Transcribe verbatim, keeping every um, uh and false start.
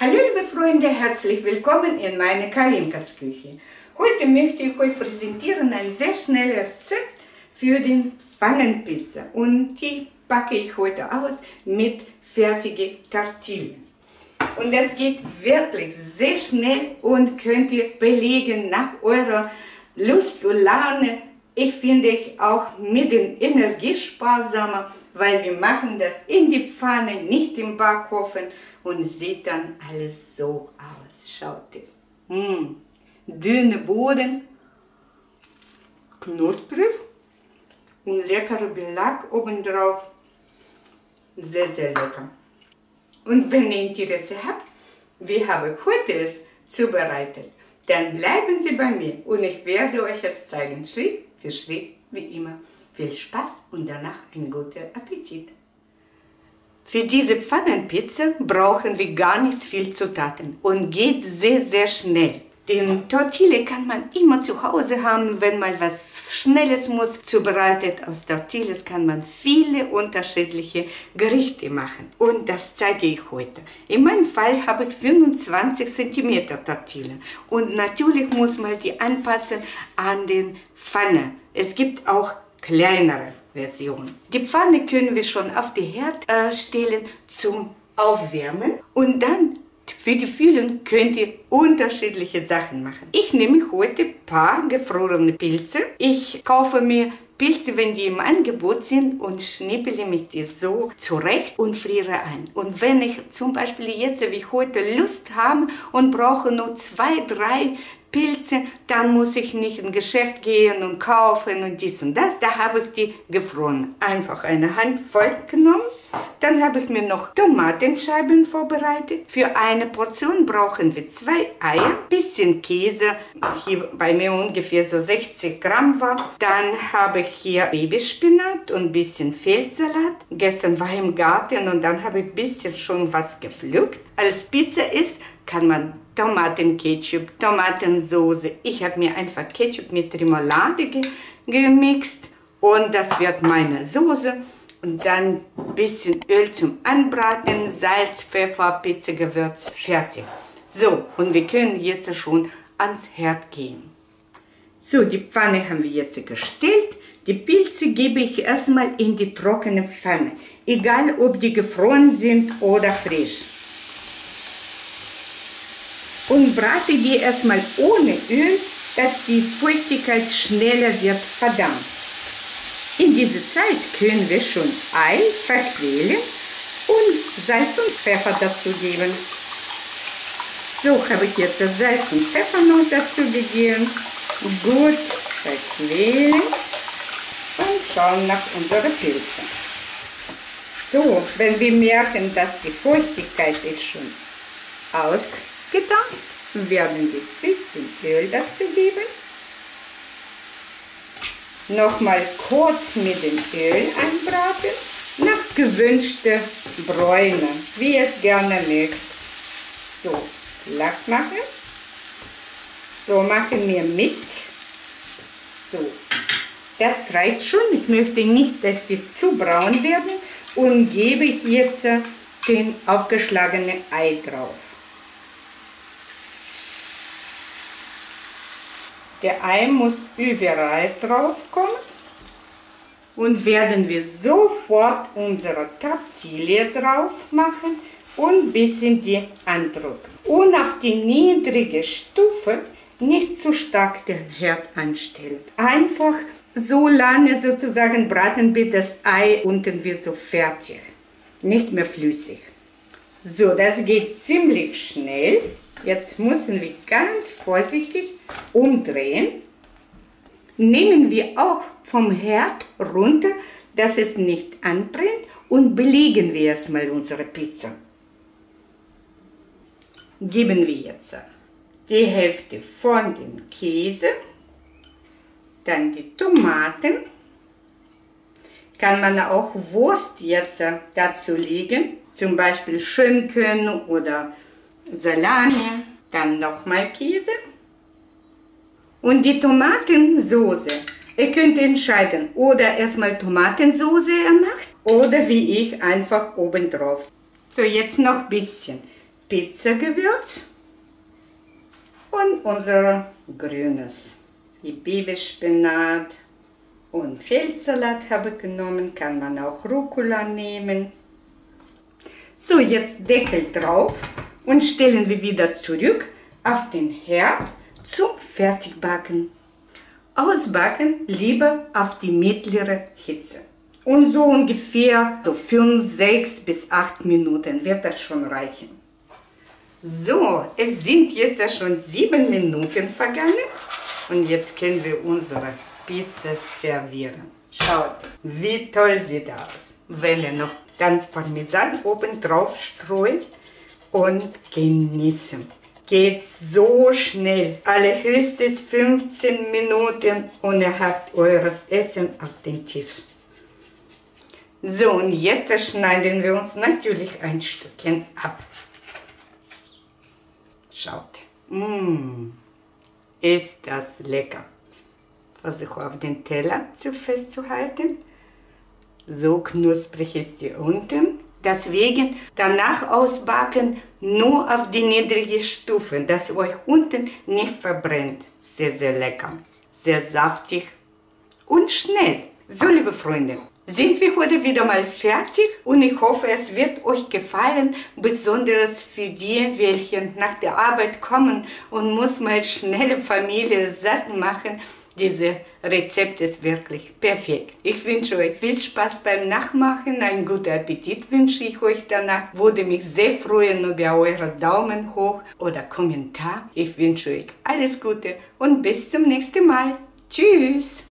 Hallo liebe Freunde, herzlich willkommen in meiner Kalinkas Küche. Heute möchte ich euch präsentieren ein sehr schnelles Rezept für den Pfannenpizza. Und die packe ich heute aus mit fertigen Tortillen. Und das geht wirklich sehr schnell und könnt ihr belegen nach eurer Lust und Laune. Ich finde ich auch mit den energiesparsamer, weil wir machen das in die Pfanne, nicht im Backofen und sieht dann alles so aus. Schaut ihr. Mmh. Dünner Boden, knusprig und leckerer Belag obendrauf. Sehr, sehr lecker. Und wenn ihr Interesse habt, wie habe ich heute es zubereitet, dann bleiben Sie bei mir und ich werde euch es zeigen. Schritt für Schritt, wie immer. Viel Spaß und danach einen guten Appetit. Für diese Pfannenpizza brauchen wir gar nicht viel Zutaten und geht sehr, sehr schnell. Den Tortille kann man immer zu Hause haben, wenn man was Schnelles muss. Zubereitet aus Tortillas kann man viele unterschiedliche Gerichte machen. Und das zeige ich heute. In meinem Fall habe ich fünfundzwanzig Zentimeter Tortille. Und natürlich muss man die anpassen an den Pfanne. Es gibt auch kleinere Versionen. Die Pfanne können wir schon auf die Herd äh, stellen zum Aufwärmen. Und dann für die Füllung könnt ihr unterschiedliche Sachen machen. Ich nehme heute ein paar gefrorene Pilze. Ich kaufe mir Pilze, wenn die im Angebot sind, und schnippele mir die so zurecht und friere ein. Und wenn ich zum Beispiel jetzt wie heute Lust habe und brauche nur zwei, drei Pilze, dann muss ich nicht ins Geschäft gehen und kaufen und dies und das. Da habe ich die gefroren. Einfach eine Handvoll genommen. Dann habe ich mir noch Tomatenscheiben vorbereitet. Für eine Portion brauchen wir zwei Eier, ein bisschen Käse, hier bei mir ungefähr so sechzig Gramm war. Dann habe ich hier Babyspinat und ein bisschen Feldsalat. Gestern war ich im Garten und dann habe ich ein bisschen schon was gepflückt. Als Pizza isst, kann man Tomatenketchup, Tomatensoße. Ich habe mir einfach Ketchup mit Remoulade gemixt und das wird meine Soße. Und dann ein bisschen Öl zum Anbraten, Salz, Pfeffer, Pizzagewürz, fertig. So, und wir können jetzt schon ans Herd gehen. So, die Pfanne haben wir jetzt gestellt. Die Pilze gebe ich erstmal in die trockene Pfanne. Egal, ob die gefroren sind oder frisch. Und brate die erstmal ohne Öl, dass die Feuchtigkeit schneller wird verdampft. In dieser Zeit können wir schon Ei verquälen und Salz und Pfeffer dazu geben. So, habe ich jetzt das Salz und Pfeffer noch dazu gegeben. Gut verquälen und schauen nach unseren Pilzen. So, wenn wir merken, dass die Feuchtigkeit ist schon ausgedampft, werden wir ein bisschen Öl dazu geben. Nochmal kurz mit dem Öl anbraten, nach gewünschter Bräune, wie ihr es gerne mögt. So, flach machen. So, machen wir mit. So, das reicht schon. Ich möchte nicht, dass die zu braun werden und gebe ich jetzt den aufgeschlagenen Ei drauf. Der Ei muss überall drauf kommen und werden wir sofort unsere Tortille drauf machen und ein bisschen die andrücken. Und auf die niedrige Stufe nicht zu stark den Herd anstellen. Einfach so lange sozusagen braten, bis das Ei unten wird so fertig, nicht mehr flüssig. So, das geht ziemlich schnell. Jetzt müssen wir ganz vorsichtig umdrehen. Nehmen wir auch vom Herd runter, dass es nicht anbrennt, und belegen wir erstmal unsere Pizza. Geben wir jetzt die Hälfte von dem Käse, dann die Tomaten. Kann man auch Wurst jetzt dazu legen, zum Beispiel Schinken oder Salami, dann nochmal Käse und die Tomatensoße. Ihr könnt entscheiden, oder erstmal Tomatensoße macht oder wie ich einfach oben drauf. So, jetzt noch ein bisschen Pizzagewürz und unser grünes Bibispinat und Feldsalat habe ich genommen, kann man auch Rucola nehmen. So, jetzt Deckel drauf und stellen wir wieder zurück auf den Herd zum Fertigbacken. Ausbacken lieber auf die mittlere Hitze. Und so ungefähr so fünf, sechs bis acht Minuten wird das schon reichen. So, es sind jetzt ja schon sieben Minuten vergangen und jetzt können wir unsere Pizza servieren. Schaut, wie toll sieht aus. Wenn ihr noch dann Parmesan oben drauf streuen und genießen. Geht so schnell, allerhöchstens fünfzehn Minuten und ihr habt eures Essen auf den Tisch. So, und jetzt schneiden wir uns natürlich ein Stückchen ab. Schaut, mmh, ist das lecker. Versuche auf den Teller zu festzuhalten. So knusprig ist die unten. Deswegen danach ausbacken nur auf die niedrigen Stufen, dass euch unten nicht verbrennt. Sehr, sehr lecker, sehr saftig und schnell. So, liebe Freunde, sind wir heute wieder mal fertig und ich hoffe, es wird euch gefallen, besonders für die, welche nach der Arbeit kommen und muss mal schnelle Familie satt machen. Dieses Rezept ist wirklich perfekt. Ich wünsche euch viel Spaß beim Nachmachen, einen guten Appetit wünsche ich euch danach. Würde mich sehr freuen über eure Daumen hoch oder Kommentar. Ich wünsche euch alles Gute und bis zum nächsten Mal. Tschüss!